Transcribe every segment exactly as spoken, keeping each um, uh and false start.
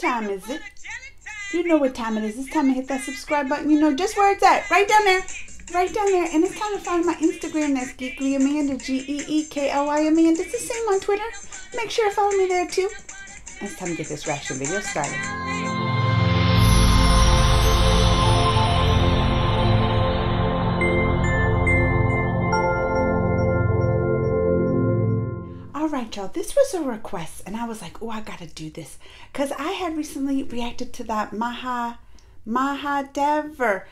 What time is it? You know what time it is. It's time to hit that subscribe button. You know just where it's at. Right down there. Right down there. And it's time to find my Instagram. That's Geekly Amanda. G E E K L Y Amanda. It's the same on Twitter. Make sure to follow me there too. And it's time to get this reaction video started. Alright y'all, this was a request and I was like, oh, I gotta do this because I had recently reacted to that Maha Maha Devur,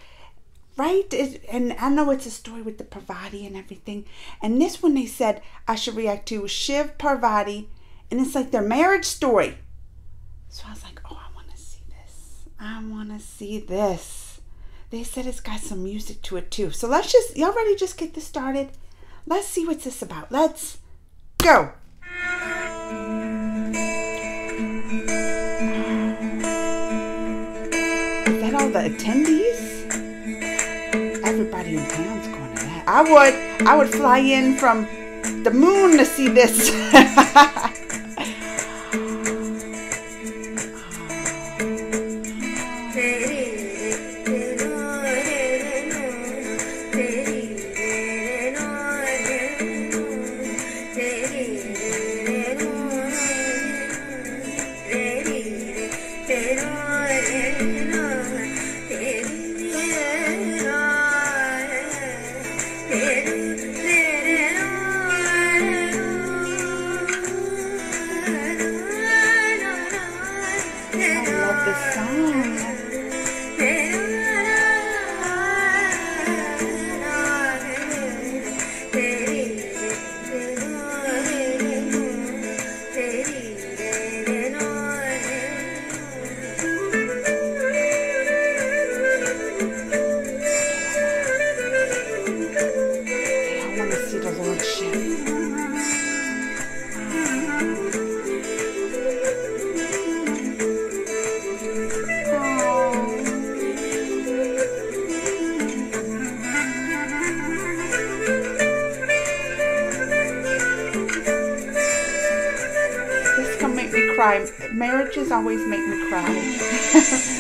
right? It, and I know it's a story with the Parvati and everything, and this one they said I should react to Shiv Parvati, and it's like their marriage story. So I was like, oh, I want to see this. I want to see this. They said it's got some music to it too. So let's just, y'all ready, just get this started. Let's see what's this about. Let's go. Is that all the attendees? Everybody in town's going to that. I would, I would fly in from the moon to see this. Cry. Marriages always make me cry.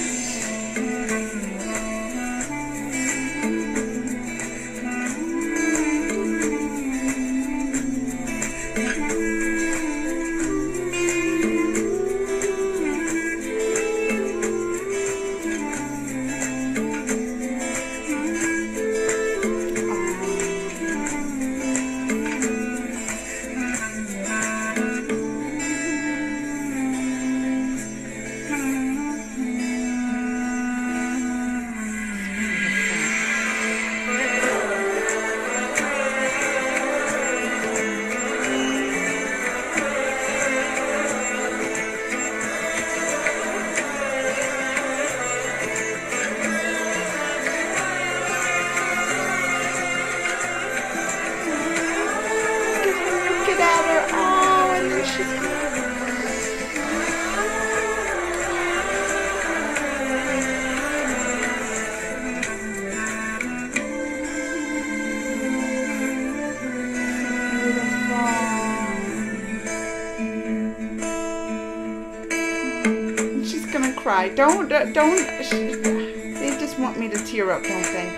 She's gonna cry. Don't, don't. She, they just want me to tear up, don't they?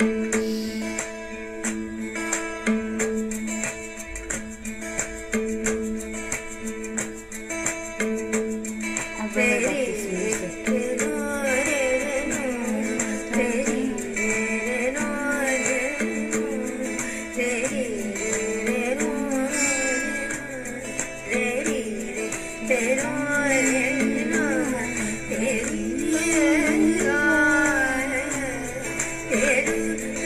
Thank you.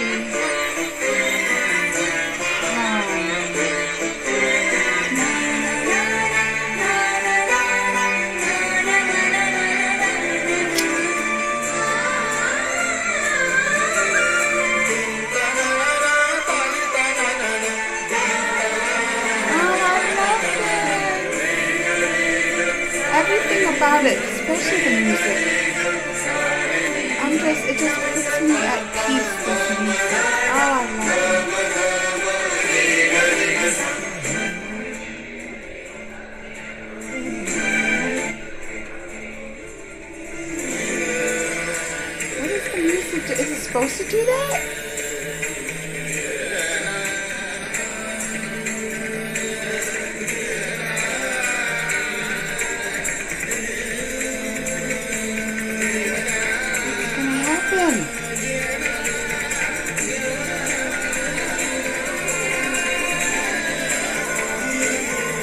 she's everything about it, especially the music. I'm just, it just puts me at peace, this music. Oh, I love it. What is the music do? Is it supposed to do that?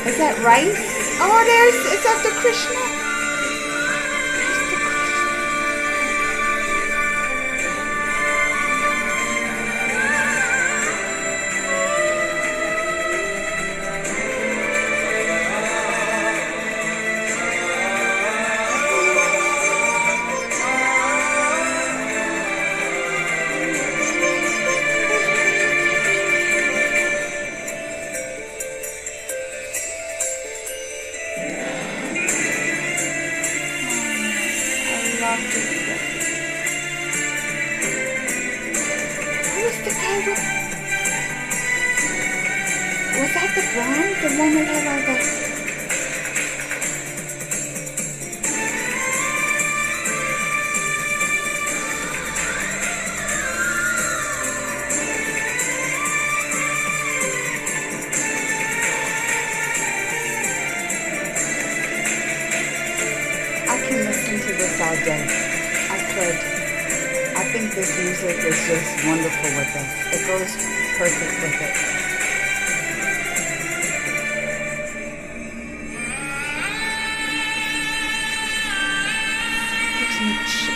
Is that rice? Oh, there's, is that the Krishna? It's the Was that the ground? The one that had all the... I can listen to this all day. I could. I think this music is just wonderful with us. It goes perfect with it.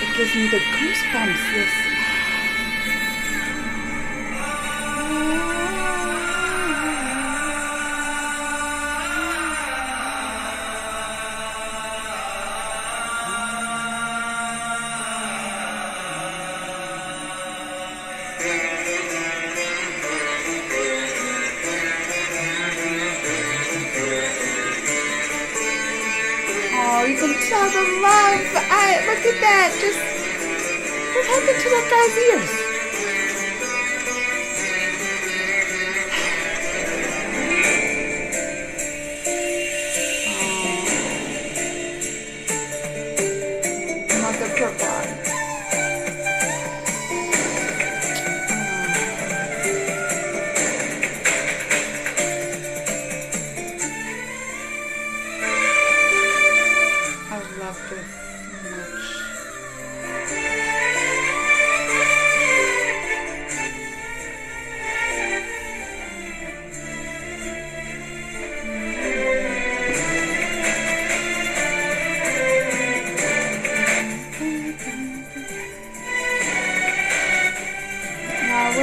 It gives me the goosebumps, this. Oh, you can tell the love. I, look at that. Just what happened to that guy's ears? Oh. Not the purple. Oh. I love this.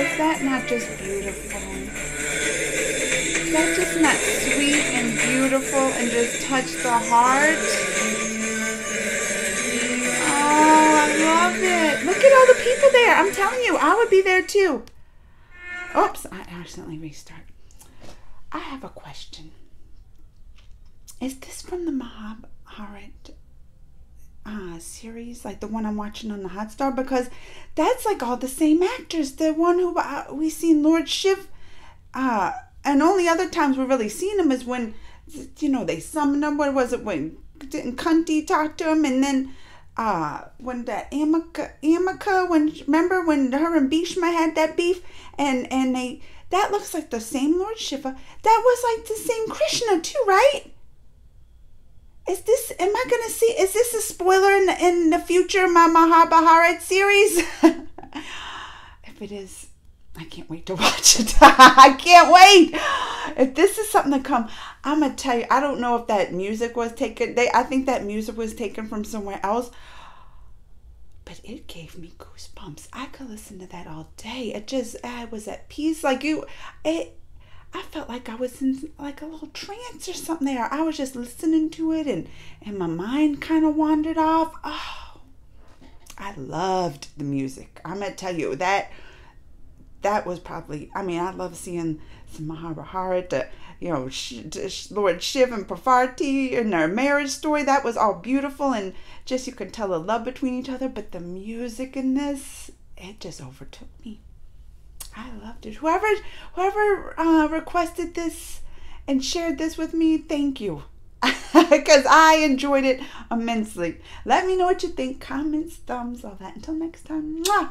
Is that not just beautiful? Is that just not sweet and beautiful and just touch the heart? Oh, I love it. Look at all the people there. I'm telling you, I would be there too. Oops, I accidentally restart. I have a question. Is this from the Mahabharat Uh, series, like the one I'm watching on the Hot Star? Because that's like all the same actors. The one who uh, we seen Lord Shiv, uh, and only other times we really seen him is when, you know, they summoned him. What was it when didn't Kunti talk to him? And then uh, when that amica, amica, when remember when her and Bhishma had that beef, and and they that looks like the same Lord Shiva. That was like the same Krishna too, right? Is this, am I going to see, is this a spoiler in the, in the future, my Mahabharat series? If it is, I can't wait to watch it. I can't wait. If this is something to come, I'm going to tell you, I don't know if that music was taken, they, I think that music was taken from somewhere else. But but it gave me goosebumps. I could listen to that all day. It just, I was at peace. Like it, it I felt like I was in like a little trance or something there. I was just listening to it, and, and my mind kind of wandered off. Oh, I loved the music. I'm going to tell you that that was probably, I mean, I love seeing some Mahabharat, uh, you know, Sh Sh Lord Shiv and Parvati and their marriage story. That was all beautiful, and just you could tell the love between each other, but the music in this, it just overtook me. I loved it. Whoever, whoever uh, requested this and shared this with me, thank you, because I enjoyed it immensely. Let me know what you think. Comments, thumbs, all that. Until next time. Mwah!